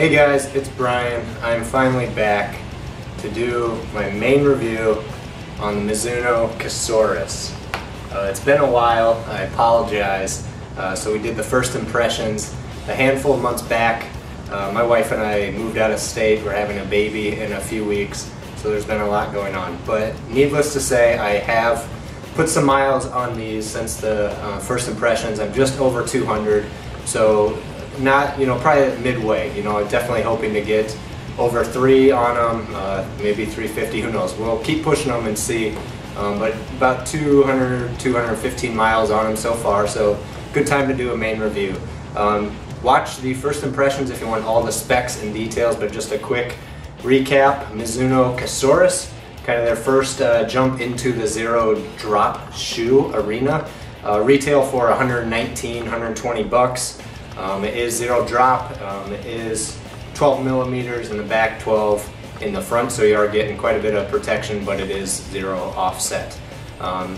Hey guys, it's Brian. I'm finally back to do my main review on the Mizuno Cursoris. It's been a while, I apologize. So we did the first impressions a handful of months back. My wife and I moved out of state. We're having a baby in a few weeks, so there's been a lot going on. But needless to say, I have put some miles on these since the first impressions. I'm just over 200, so not, you know, probably midway. You know, I'm definitely hoping to get over 3 on them, maybe 350, who knows. We'll keep pushing them and see, but about 200, 215 miles on them so far, so good time to do a main review. Watch the first impressions if you want all the specs and details, but just a quick recap. Mizuno Cursoris, kind of their first jump into the zero drop shoe arena. Retail for 119, 120 bucks. It is zero drop. It is 12 millimeters in the back, 12 in the front, so you are getting quite a bit of protection, but it is zero offset.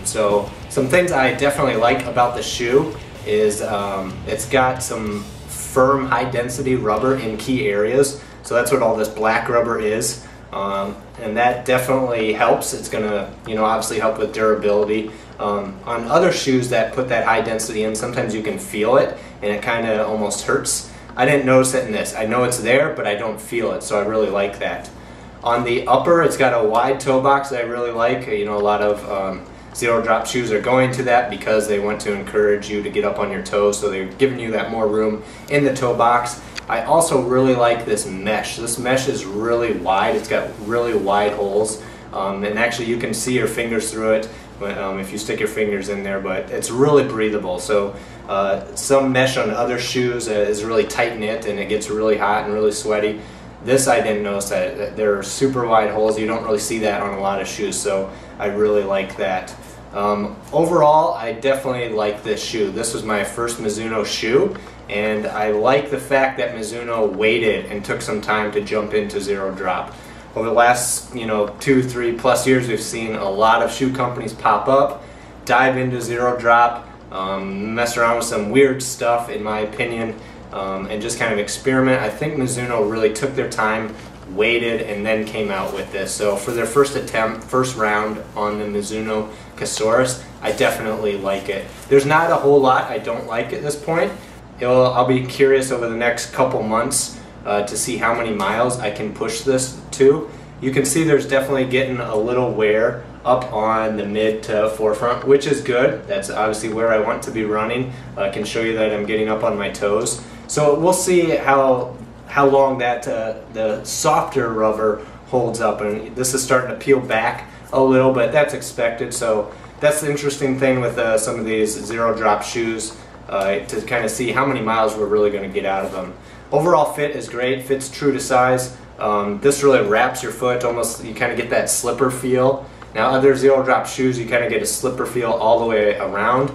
So some things I definitely like about the shoe is it's got some firm high density rubber in key areas, so that's what all this black rubber is. And that definitely helps. It's gonna, you know, obviously help with durability. On other shoes that put that high density in, sometimes you can feel it and it kind of almost hurts. I didn't notice it in this. I know it's there, but I don't feel it, so I really like that. On the upper, it's got a wide toe box that I really like. You know, a lot of zero drop shoes are going to that because they want to encourage you to get up on your toes, so they're giving you that more room in the toe box. I also really like this mesh. This mesh is really wide. It's got really wide holes, and actually you can see your fingers through it if you stick your fingers in there, but it's really breathable. So some mesh on other shoes is really tight knit and it gets really hot and really sweaty. This, I didn't notice that. There are super wide holes. You don't really see that on a lot of shoes, so I really like that. Overall, I definitely like this shoe. This was my first Mizuno shoe, and I like the fact that Mizuno waited and took some time to jump into zero drop. Over the last, you know, 2, 3+ years, we've seen a lot of shoe companies pop up, dive into zero drop, mess around with some weird stuff, in my opinion, and just kind of experiment. I think Mizuno really took their time, waited, and then came out with this. So for their first attempt, first round on the Mizuno Cursoris, I definitely like it. There's not a whole lot I don't like at this point. I'll be curious over the next couple months to see how many miles I can push this to. You can see there's definitely getting a little wear up on the mid to forefront, which is good. That's obviously where I want to be running. I can show you that I'm getting up on my toes. So we'll see how long that the softer rubber holds up, and this is starting to peel back a little, but that's expected. So that's the interesting thing with some of these zero drop shoes, to kind of see how many miles we're really going to get out of them. Overall fit is great. Fits true to size. This really wraps your foot. Almost, you kind of get that slipper feel. Now other zero drop shoes, you kind of get a slipper feel all the way around.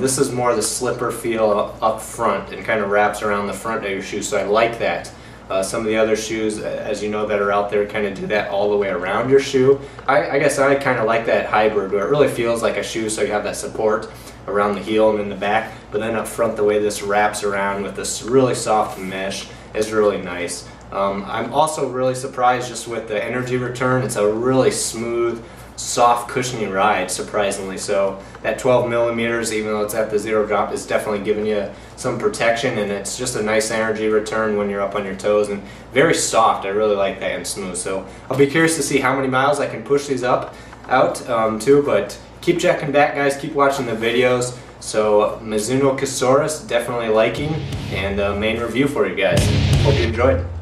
This is more the slipper feel up front and kind of wraps around the front of your shoe, so I like that. Some of the other shoes, as you know, that are out there kind of do that all the way around your shoe. I guess I kind of like that hybrid where it really feels like a shoe, so you have that support around the heel and in the back, but then up front the way this wraps around with this really soft mesh is really nice. I'm also really surprised just with the energy return. It's a really smooth, soft, cushiony ride, surprisingly. So that 12 millimeters, even though it's at the zero drop, is definitely giving you some protection, and it's just a nice energy return when you're up on your toes, and very soft. I really like that, and smooth. So I'll be curious to see how many miles I can push these out to, but keep checking back, guys. Keep watching the videos. So Mizuno Cursoris, definitely liking, and main review for you guys. Hope you enjoyed.